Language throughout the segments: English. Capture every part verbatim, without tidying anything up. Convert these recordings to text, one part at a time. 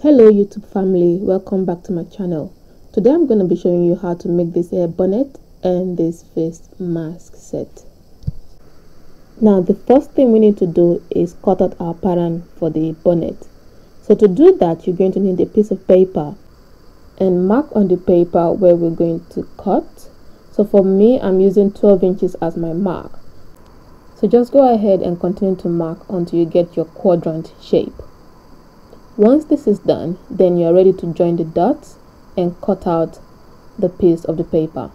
Hello YouTube family, welcome back to my channel. Today I'm going to be showing you how to make this hair bonnet and this face mask set. Now the first thing we need to do is cut out our pattern for the bonnet. So to do that, you're going to need a piece of paper and mark on the paper where we're going to cut. So for me, I'm using twelve inches as my mark. So just go ahead and continue to mark until you get your quadrant shape. Once this is done, then you're ready to join the dots and cut out the piece of the paper.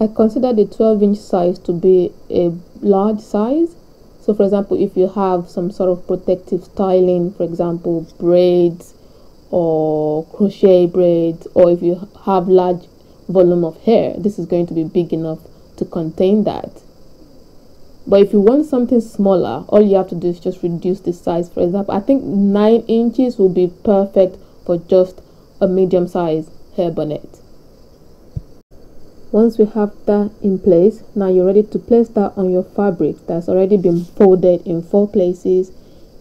I consider the twelve inch size to be a large size. So for example, if you have some sort of protective styling, for example braids or crochet braids, or if you have large volume of hair, this is going to be big enough to contain that. But if you want something smaller, all you have to do is just reduce the size. For example, I think nine inches will be perfect for just a medium size hair bonnet. Once we have that in place, now you're ready to place that on your fabric that's already been folded in four places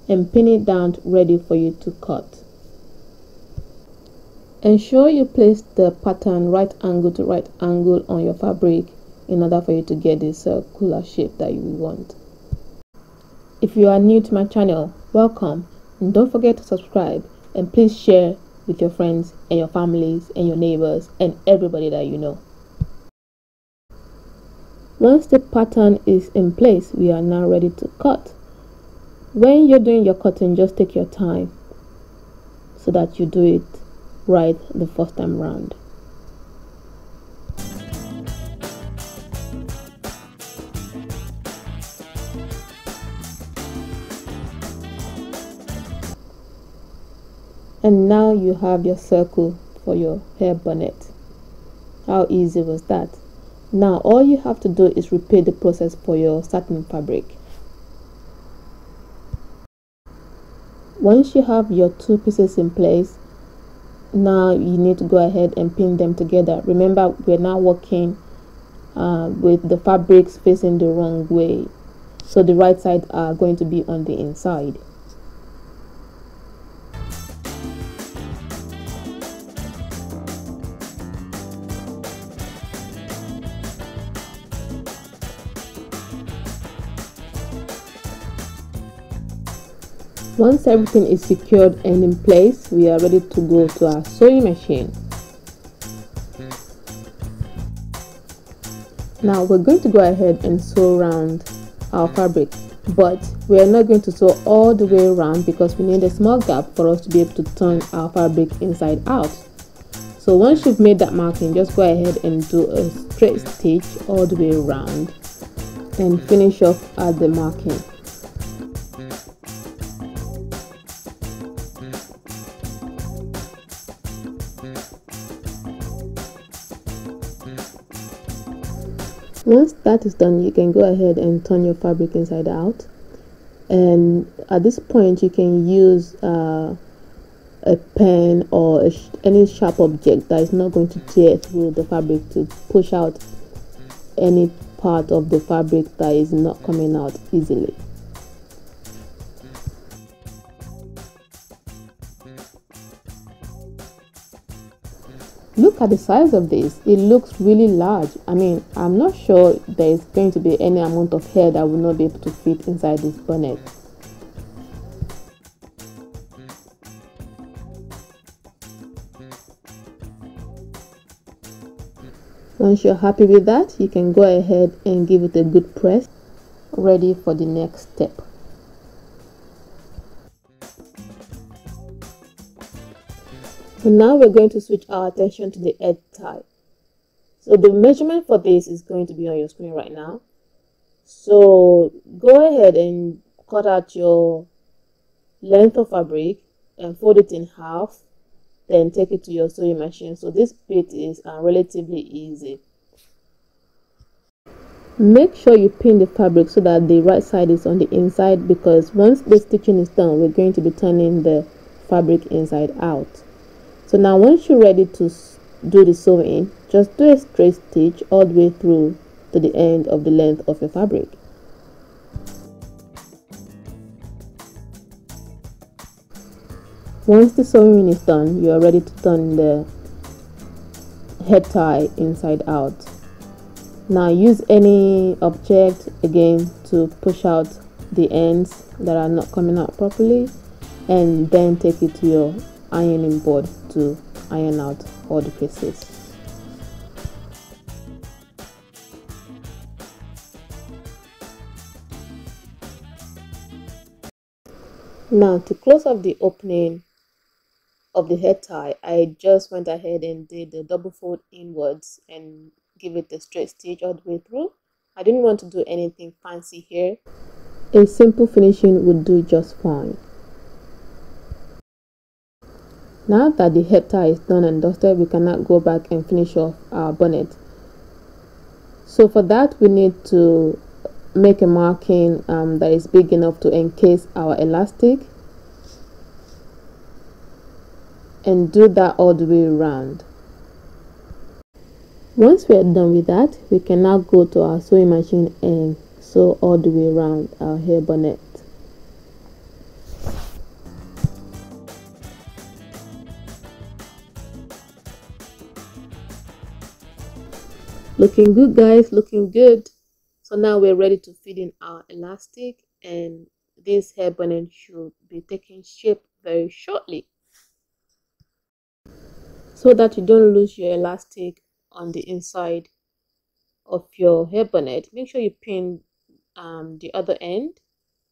and pin it down, ready for you to cut. Ensure you place the pattern right angle to right angle on your fabric in order for you to get this circular shape that you want. If you are new to my channel, welcome, and don't forget to subscribe, and please share with your friends and your families and your neighbors and everybody that you know. Once the pattern is in place, we are now ready to cut. When you're doing your cutting, just take your time so that you do it right the first time round. And now you have your circle for your hair bonnet. How easy was that? Now all you have to do is repeat the process for your satin fabric. Once you have your two pieces in place, now you need to go ahead and pin them together. Remember, we're now working uh, with the fabrics facing the wrong way, so the right side are going to be on the inside. Once everything is secured and in place, we are ready to go to our sewing machine. Now we're going to go ahead and sew around our fabric, but we are not going to sew all the way around because we need a small gap for us to be able to turn our fabric inside out. So once you've made that marking, just go ahead and do a straight stitch all the way around and finish off at the marking. Once that is done, you can go ahead and turn your fabric inside out, and at this point you can use uh, a pen or a sh any sharp object that is not going to tear through the fabric to push out any part of the fabric that is not coming out easily. Look at the size of this, it looks really large. I mean, I'm not sure there is going to be any amount of hair that will not be able to fit inside this bonnet. Once you're happy with that, you can go ahead and give it a good press, ready for the next step. So now we're going to switch our attention to the head tie. So the measurement for this is going to be on your screen right now. So go ahead and cut out your length of fabric and fold it in half, then take it to your sewing machine. So this bit is uh, relatively easy. Make sure you pin the fabric so that the right side is on the inside, because once the stitching is done, we're going to be turning the fabric inside out. So now once you're ready to do the sewing, just do a straight stitch all the way through to the end of the length of your fabric. Once the sewing is done, you are ready to turn the head tie inside out. Now use any object again to push out the ends that are not coming out properly, and then take it to your ironing board to iron out all the pieces. Now to close up the opening of the head tie, I just went ahead and did the double fold inwards and give it a straight stitch all the way through. I didn't want to do anything fancy here. A simple finishing would do just fine. Now that the head tie is done and dusted, we cannot go back and finish off our bonnet. So for that, we need to make a marking um, that is big enough to encase our elastic, and do that all the way around. Once we are done with that, we can now go to our sewing machine and sew all the way around our hair bonnet. Looking good, guys, looking good. So now we're ready to fit in our elastic, and this hair bonnet should be taking shape very shortly. So that you don't lose your elastic on the inside of your hair bonnet, make sure you pin um, the other end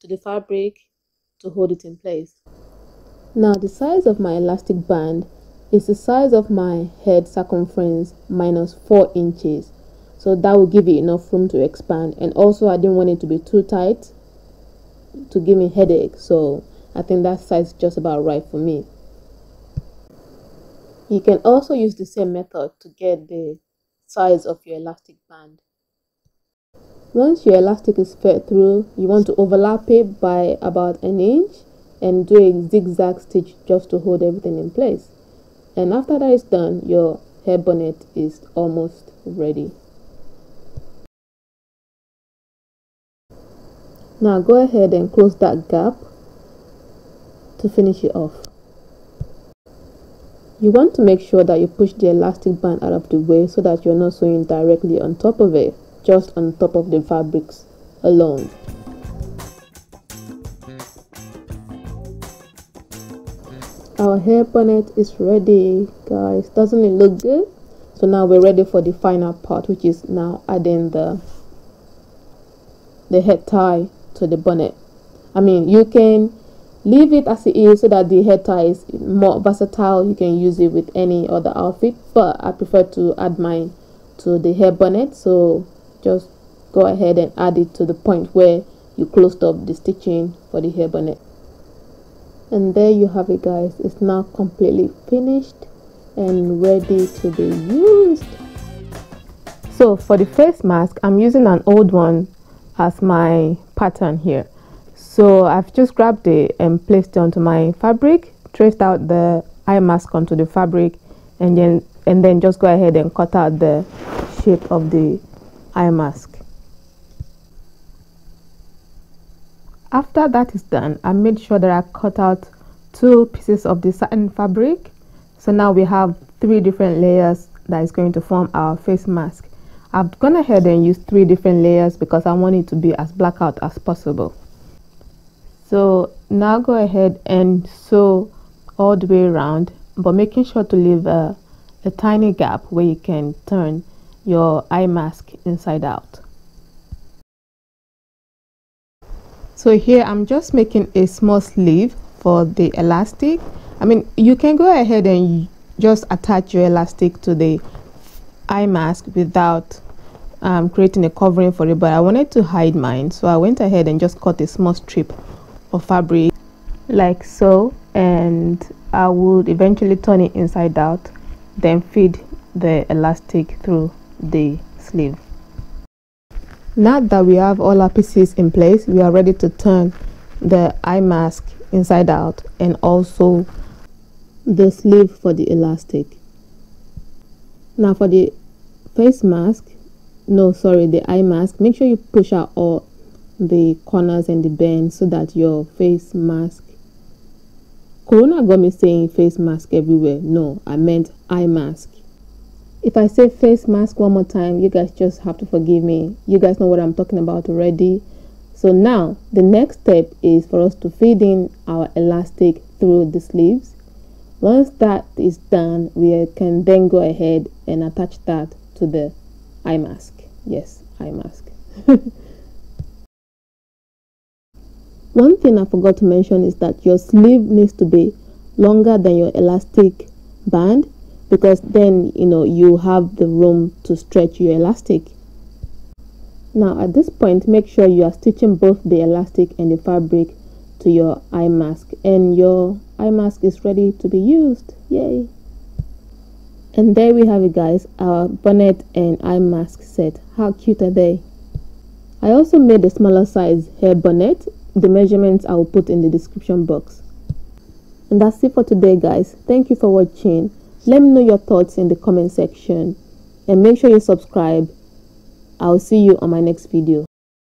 to the fabric to hold it in place. Now the size of my elastic band is the size of my head circumference minus four inches, so that will give it enough room to expand, and also I didn't want it to be too tight to give me headache, so I think that size is just about right for me. You can also use the same method to get the size of your elastic band. Once your elastic is fed through, you want to overlap it by about an inch and do a zigzag stitch just to hold everything in place. And after that is done, your hair bonnet is almost ready. Now go ahead and close that gap to finish it off. You want to make sure that you push the elastic band out of the way so that you're not sewing directly on top of it, just on top of the fabrics alone. Our hair bonnet is ready, guys. Doesn't it look good? So now we're ready for the final part, which is now adding the the head tie to the bonnet. I mean, you can leave it as it is so that the head tie is more versatile. You can use it with any other outfit, but I prefer to add mine to the hair bonnet, so just go ahead and add it to the point where you closed up the stitching for the hair bonnet. And there you have it, guys. It's now completely finished and ready to be used. So for the face mask, I'm using an old one as my pattern here. So I've just grabbed it and placed it onto my fabric, traced out the eye mask onto the fabric, and then and then just go ahead and cut out the shape of the eye mask. After that is done, I made sure that I cut out two pieces of the satin fabric. So now we have three different layers that is going to form our face mask. I've gone ahead and used three different layers because I want it to be as blackout as possible. So now go ahead and sew all the way around, but making sure to leave a, a tiny gap where you can turn your eye mask inside out. So here I'm just making a small sleeve for the elastic. I mean, you can go ahead and just attach your elastic to the eye mask without um, creating a covering for it, but I wanted to hide mine, so I went ahead and just cut a small strip of fabric like so, and I would eventually turn it inside out, then feed the elastic through the sleeve. Now that we have all our pieces in place, we are ready to turn the eye mask inside out and also the sleeve for the elastic. Now for the face mask, no sorry the eye mask, make sure you push out all the corners and the bends so that your face mask Corona got me saying face mask everywhere. No, I meant eye mask. If I say face mask one more time, you guys just have to forgive me. You guys know what I'm talking about already. So now, the next step is for us to feed in our elastic through the sleeves. Once that is done, we can then go ahead and attach that to the eye mask. Yes, eye mask. One thing I forgot to mention is that your sleeve needs to be longer than your elastic band, because then you know you have the room to stretch your elastic. Now at this point, make sure you are stitching both the elastic and the fabric to your eye mask, and your eye mask is ready to be used. Yay! And there we have it, guys, our bonnet and eye mask set. How cute are they? I also made a smaller size hair bonnet. The measurements I will put in the description box. And that's it for today, guys. Thank you for watching. Let me know your thoughts in the comment section, and make sure you subscribe. I'll see you on my next video.